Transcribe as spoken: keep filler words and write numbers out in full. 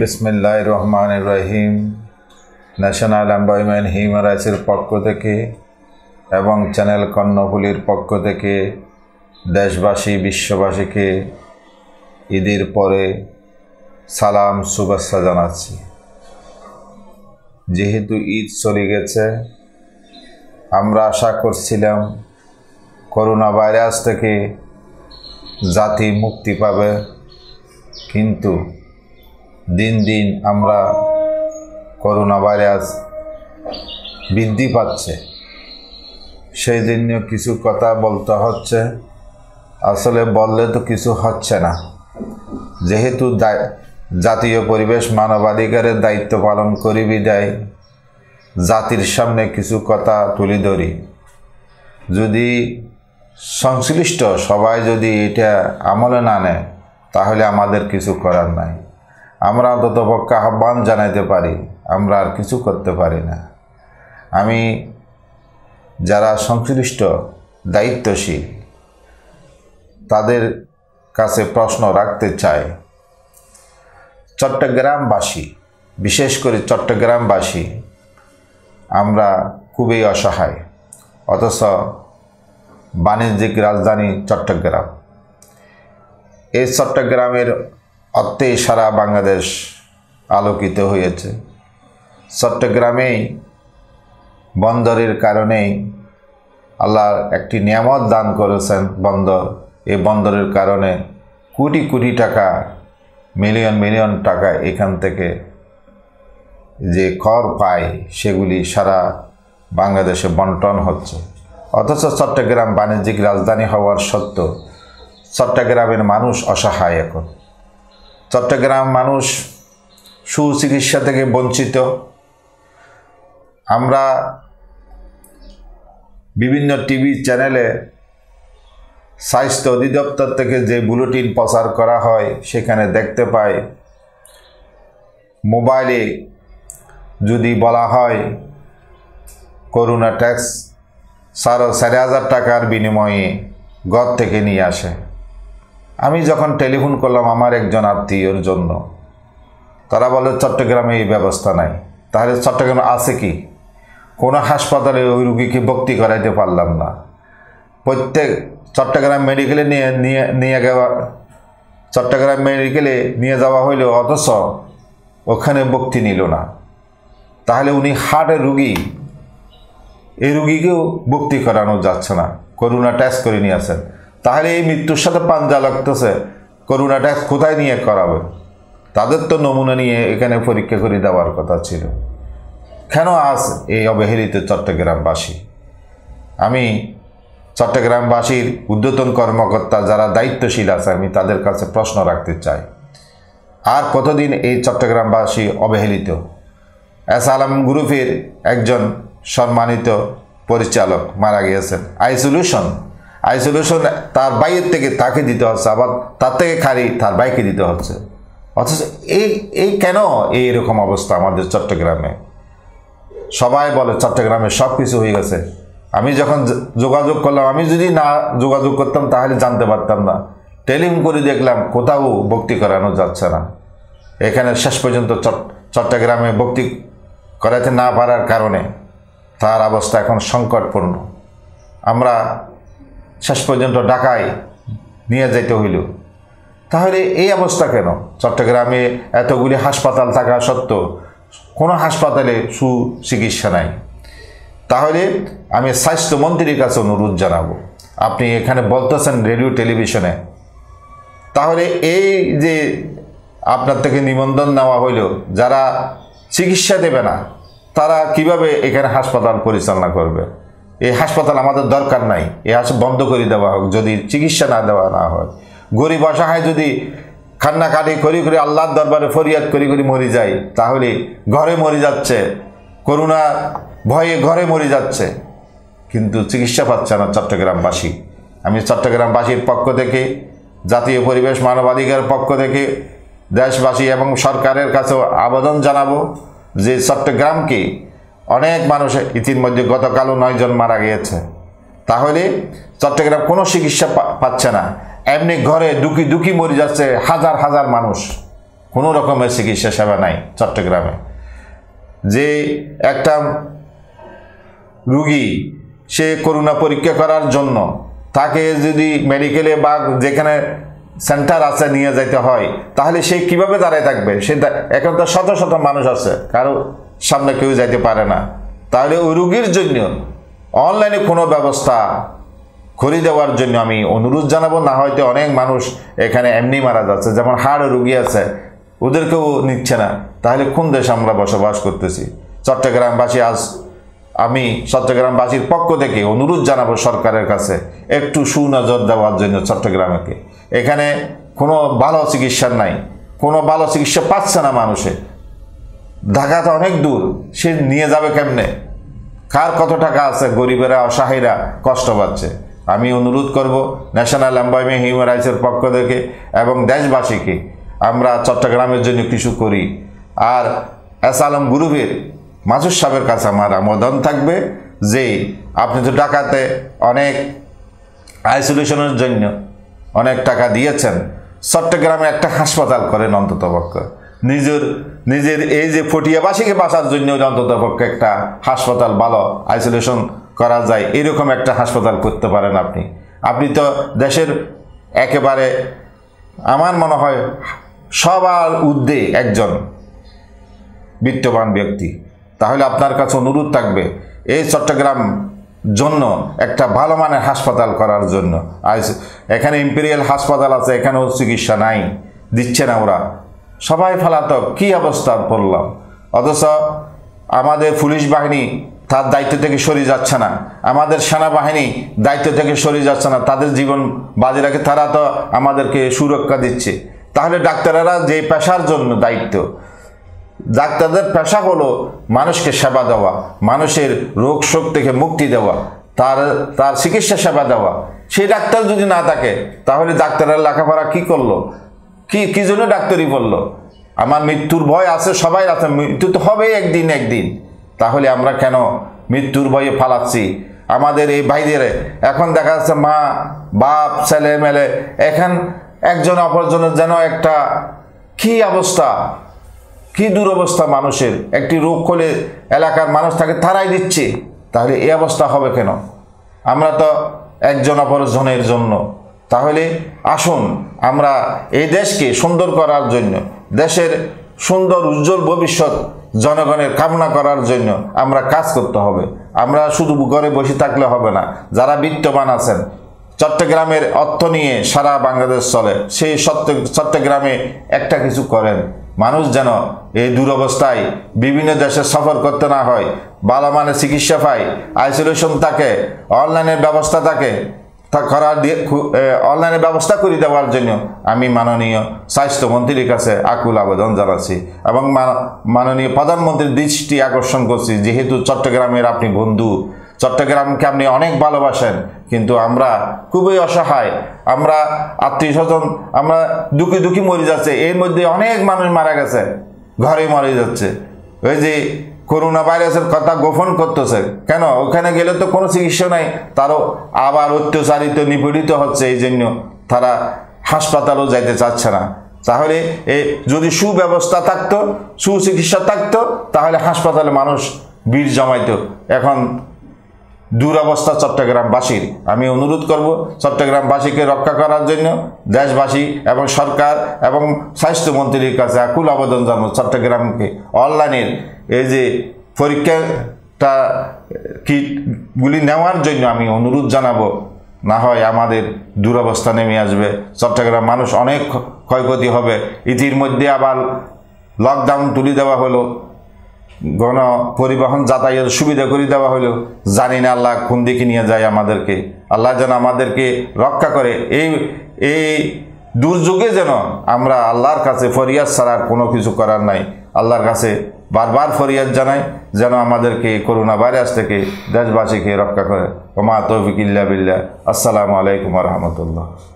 बिस्मिल्लाहिर्रहमानिर्रहीम national employment human rights पक्ष থেকে এবং চ্যানেল কর্ণফুলির পক্ষ থেকে দেশবাসী বিশ্ববাসীকে ঈদের পরে সালাম শুভেচ্ছা জানাচ্ছি। যেহেতু ঈদ চলে গেছে, আমরা আশা করছিলাম করোনা ভাইরাস থেকে জাতি মুক্তি পাবে, কিন্তু দিন দিন আমরা করোনা ভাইরাস বৃদ্ধি পাচ্ছে, সেই জন্য কিছু কথা বলতে হচ্ছে। আসলে বললে তো কিছু হচ্ছে না, যেহেতু জাতীয় পরিবেশ মানবাধিকারের দায়িত্ব পালন করি বিদায় জাতির সামনে কিছু কথা তুলে ধরি। যদি সংশ্লিষ্ট সবাই যদি এটা আমলে না নেয় তাহলে আমাদের কিছু করার নাই। আমরা অন্ততপক্ষে আহ্বান জানাইতে পারি, আমরা আর কিছু করতে পারি না। আমি যারা সংশ্লিষ্ট দায়িত্বশীল তাদের কাছে প্রশ্ন রাখতে চাই। চট্টগ্রামবাসী, বিশেষ করে চট্টগ্রামবাসী আমরা খুবই অসহায়, অথচ বাণিজ্যিক রাজধানী চট্টগ্রাম। এই চট্টগ্রামের অর্থে সারা বাংলাদেশ আলোকিত হয়েছে। চট্টগ্রামেই বন্দরের কারণেই আল্লাহ একটি নিয়ামত দান করেছেন বন্দর। এই বন্দরের কারণে কোটি কোটি টাকা, মিলিয়ন মিলিয়ন টাকা এখান থেকে যে কর পায় সেগুলি সারা বাংলাদেশে বন্টন হচ্ছে। অথচ চট্টগ্রাম বাণিজ্যিক রাজধানী হওয়ার সত্ত্বেও চট্টগ্রামের মানুষ অসহায়। এখন চট্টগ্রাম মানুষ সুচিকিৎসা থেকে বঞ্চিত। আমরা বিভিন্ন টিভি চ্যানেলে স্বাস্থ্য অধিদপ্তর থেকে যে বুলেটিন প্রচার করা হয় সেখানে দেখতে পাই, মোবাইলে যদি বলা হয় করোনা ট্যাক্স সাড়ে চার হাজার টাকার বিনিময়ে ঘর থেকে নিয়ে আসে। আমি যখন টেলিফোন করলাম আমার একজন আত্মীয়র জন্য, তারা বলে চট্টগ্রামে এই ব্যবস্থা নাই। তাহলে চট্টগ্রাম আছে কি? কোনো হাসপাতালে ওই রুগীকে ভর্তি করাইতে পারলাম না। প্রত্যেক চট্টগ্রাম মেডিকেলে নিয়ে নিয়ে নিয়ে যাওয়া চট্টগ্রাম মেডিকেলে নিয়ে যাওয়া হইল, অথচ ওখানে ভর্তি নিল না। তাহলে উনি হার্টের রুগী, এই রুগীকেও ভর্তি করানো যাচ্ছে না, করোনা টেস্ট করে নিয়ে আসেন। তাহলে এই মৃত্যুর সাথে পাঞ্জা লাগতেছে। করোনা টেস্ট কোথায় নিয়ে করাবে? তাদের তো নমুনা নিয়ে এখানে পরীক্ষা করে দেওয়ার কথা ছিল। কেন আজ এই অবহেলিত চট্টগ্রামবাসী? আমি চট্টগ্রামবাসীর ঊর্ধ্বতন কর্মকর্তা যারা দায়িত্বশীল আছে, আমি তাদের কাছে প্রশ্ন রাখতে চাই, আর কতদিন এই চট্টগ্রামবাসী অবহেলিত? এস আলম গ্রুপের একজন সম্মানিত পরিচালক মারা গিয়েছেন, আইসোলেশন আইসোলেশন তার বাইরের থেকে তাকে দিতে হচ্ছে, আবার তার থেকে খালি তার বাইকে দিতে হচ্ছে। অথচ এই এই কেন এইরকম অবস্থা আমাদের চট্টগ্রামে? সবাই বলে চট্টগ্রামে সব কিছু হয়ে গেছে। আমি যখন যোগাযোগ করলাম, আমি যদি না যোগাযোগ করতাম তাহলে জানতে পারতাম না। টেলিং করে দেখলাম কোথাও ভর্তি করানো যাচ্ছে না। এখানে শেষ পর্যন্ত চট্টগ্রামে ভর্তি করাতে না পারার কারণে তার অবস্থা এখন সংকটপূর্ণ। আমরা শেষ পর্যন্ত ঢাকায় নিয়ে যেতে হইল। তাহলে এই অবস্থা কেন? চট্টগ্রামে এতগুলি হাসপাতাল থাকা সত্ত্বেও কোনো হাসপাতালে সুচিকিৎসা নাই। তাহলে আমি স্বাস্থ্যমন্ত্রীর কাছে অনুরোধ জানাবো, আপনি এখানে বলতেছেন রেডিও টেলিভিশনে, তাহলে এই যে আপনার থেকে নিবন্ধন নেওয়া হইল, যারা চিকিৎসা দেবে না তারা কিভাবে এখানে হাসপাতাল পরিচালনা করবে? এই হাসপাতাল আমাদের দরকার নাই, এই হাসপাতাল বন্ধ করে দেওয়া হোক যদি চিকিৎসা না দেওয়া না হয়। গরিব অসহায় যদি কান্নাকাটি করি করে আল্লাহর দরবারে ফরিয়াদ করি করে মরে যায়, তাহলে ঘরে মরে যাচ্ছে, করোনা ভয়ে ঘরে মরে যাচ্ছে, কিন্তু চিকিৎসা পাচ্ছে না চট্টগ্রামবাসী। আমি চট্টগ্রামবাসীর পক্ষ থেকে, জাতীয় পরিবেশ মানবাধিকার পক্ষ থেকে দেশবাসী এবং সরকারের কাছেও আবেদন জানাবো যে চট্টগ্রামকে অনেক মানুষ ইতিমধ্যে গতকালও নয়জন মারা গিয়েছে। তাহলে চট্টগ্রাম কোনো চিকিৎসা পাচ্ছে না, এমনি ঘরে দুঃখী দুঃখী মরে যাচ্ছে হাজার হাজার মানুষ। কোনো রকমের চিকিৎসা সেবা নাই চট্টগ্রামে। যে একটা রোগী সে করোনা পরীক্ষা করার জন্য তাকে যদি মেডিকেলে বা যেখানে সেন্টার আছে নিয়ে যাইতে হয়, তাহলে সে কিভাবে দাঁড়ায় থাকবে? সে এখন তো শত শত মানুষ আছে, কারো সামনে কেউ যাইতে পারে না। তাহলে ওই রোগীর জন্য অনলাইনে কোনো ব্যবস্থা করে দেওয়ার জন্য আমি অনুরোধ জানাবো। না হয়তো অনেক মানুষ এখানে এমনি মারা যাচ্ছে, যেমন হাড় রোগী আছে ওদেরকেও নিচ্ছে না। তাহলে কোন দেশে আমরা বসবাস করতেছি? চট্টগ্রামবাসী আজ আমি চট্টগ্রামবাসীর পক্ষ থেকে অনুরোধ জানাবো সরকারের কাছে একটু সুনজর দেওয়ার জন্য চট্টগ্রামকে। এখানে কোনো ভালো চিকিৎসা নাই, কোনো ভালো চিকিৎসা পাচ্ছে না মানুষে। ঢাকা তো অনেক দূর, সে নিয়ে যাবে কেমনে? কার কত টাকা আছে? গরিবেরা অসহায়রা কষ্ট পাচ্ছে। আমি অনুরোধ করব ন্যাশনাল এমপ্লয়মেন্ট হিউম্যান রাইটসের পক্ষ থেকে এবং দেশবাসীকে, আমরা চট্টগ্রামের জন্য কিছু করি। আর এস আলম গ্রুপের মাজুর সাহেবের কাছে আমার আবেদন থাকবে যে আপনি তো ঢাকাতে অনেক আইসোলেশনের জন্য অনেক টাকা দিয়েছেন, চট্টগ্রামে একটা হাসপাতাল করেন অন্ততপক্ষে। নিজের নিজের এই যে ফটিয়াবাসীকে বাঁচার জন্য অন্ততপক্ষে একটা হাসপাতাল, ভালো আইসোলেশন করা যায় এরকম একটা হাসপাতাল করতে পারেন আপনি। আপনি তো দেশের একেবারে আমার মনে হয় সবার ঊর্ধ্বে একজন বিত্তবান ব্যক্তি। তাহলে আপনার কাছে অনুরোধ থাকবে এই চট্টগ্রাম জন্য একটা ভালো মানের হাসপাতাল করার জন্য। আজ এখানে ইম্পেরিয়াল হাসপাতাল আছে, এখানেও চিকিৎসা নাই, দিচ্ছে না ওরা। সবাই ফালাতক, কী অবস্থা পড়লাম। অথচ আমাদের পুলিশ বাহিনী তার দায়িত্ব থেকে সরে যাচ্ছে না, আমাদের সেনাবাহিনী দায়িত্ব থেকে সরে যাচ্ছে না, তাদের জীবন বাজি রাখে তারা তো আমাদেরকে সুরক্ষা দিচ্ছে। তাহলে ডাক্তারেরা যে পেশার জন্য দায়িত্ব, ডাক্তারদের পেশা হলো মানুষকে সেবা দেওয়া, মানুষের রোগ শোক থেকে মুক্তি দেওয়া, তার তার চিকিৎসা সেবা দেওয়া, সেই ডাক্তার যদি না থাকে তাহলে ডাক্তারের লেখাপড়া কী করলো? কি কী জন্য ডাক্তারি বললো? আমার মৃত্যুর ভয় আছে, সবাই আছে, মৃত্যু তো হবে একদিন একদিন। তাহলে আমরা কেন মৃত্যুর ভয়ে পালাচ্ছি? আমাদের এই বাইরে এখন দেখা যাচ্ছে মা বাপ ছেলে মেলে এখন একজন অপরজনের যেন একটা কী অবস্থা, কী দুরবস্থা মানুষের। একটি রোগ হলে এলাকার মানুষ তাকে তারাই দিচ্ছে। তাহলে এই অবস্থা হবে কেন? আমরা তো একজন অপরজনের জন্য। তাহলে আসুন আমরা এই দেশকে সুন্দর করার জন্য, দেশের সুন্দর উজ্জ্বল ভবিষ্যৎ জনগণের কামনা করার জন্য আমরা কাজ করতে হবে। আমরা শুধু ঘরে বসে থাকলে হবে না। যারা বিত্তবান আছেন, চট্টগ্রামের অর্থ নিয়ে সারা বাংলাদেশ চলে, সেই চট্টগ্রামে একটা কিছু করেন। মানুষ যেন এই দুরবস্থায় বিভিন্ন দেশে সফর করতে না হয়, ভালো মানের চিকিৎসা পায়, আইসোলেশন থাকে, অনলাইনের ব্যবস্থা থাকে, তা করার দিয়ে অনলাইনের ব্যবস্থা করে দেওয়ার জন্য আমি মাননীয় স্বাস্থ্যমন্ত্রীর কাছে আকুল আবেদন জানাচ্ছি এবং মাননীয় প্রধানমন্ত্রীর দৃষ্টি আকর্ষণ করছি। যেহেতু চট্টগ্রামের আপনি বন্ধু, চট্টগ্রামকে আপনি অনেক ভালোবাসেন, কিন্তু আমরা খুবই অসহায়, আমরা আত্মীয় স্বজন আমরা দুঃখী দুঃখী মরে যাচ্ছে। এর মধ্যে অনেক মানুষ মারা গেছে, ঘরে মরে যাচ্ছে। ওই যে করোনা ভাইরাসের কথা গোপন করতেছে কেন? ওখানে গেলে তো কোনো চিকিৎসা নাই, তারও আবার অত্যাচারিত নিপীড়িত হচ্ছে, এই জন্য তারা হাসপাতালও যাইতে চাচ্ছে না। তাহলে এ যদি সুব্যবস্থা থাকতো, সুচিকিৎসা থাকতো, তাহলে হাসপাতালে মানুষ ভিড় জমাইত। এখন দুরবস্থা চট্টগ্রামবাসীর। আমি অনুরোধ করব চট্টগ্রামবাসীকে রক্ষা করার জন্য দেশবাসী এবং সরকার এবং স্বাস্থ্যমন্ত্রীর কাছে আকুল আবেদন জানাবো চট্টগ্রামকে অনলাইনের এই যে পরীক্ষাটা কিটগুলি নেওয়ার জন্য আমি অনুরোধ জানাবো। না হয় আমাদের দুরবস্থা নেমে আসবে, চট্টগ্রাম মানুষ অনেক ক্ষয়ক্ষতি হবে। ইতিমধ্যে আবার লকডাউন তুলে দেওয়া হলো, গণ পরিবহন যাতায়াত সুবিধা করে দেওয়া হলো। জানি না আল্লাহ কোন দিকে নিয়ে যায় আমাদেরকে। আল্লাহ যেন আমাদেরকে রক্ষা করে এই এই দুর্যোগে। যেন আমরা আল্লাহর কাছে ফরিয়াদ ছাড়ার কোনো কিছু করার নাই। আল্লাহর কাছে বারবার ফরিয়াদ জানাই যেন আমাদেরকে করোনা ভাইরাস থেকে দেশবাসীকে রক্ষা করে। ওমা তৌফিক ইল্লা বিল্লাহ। আসসালামু আলাইকুম ওয়া রাহমাতুল্লাহ।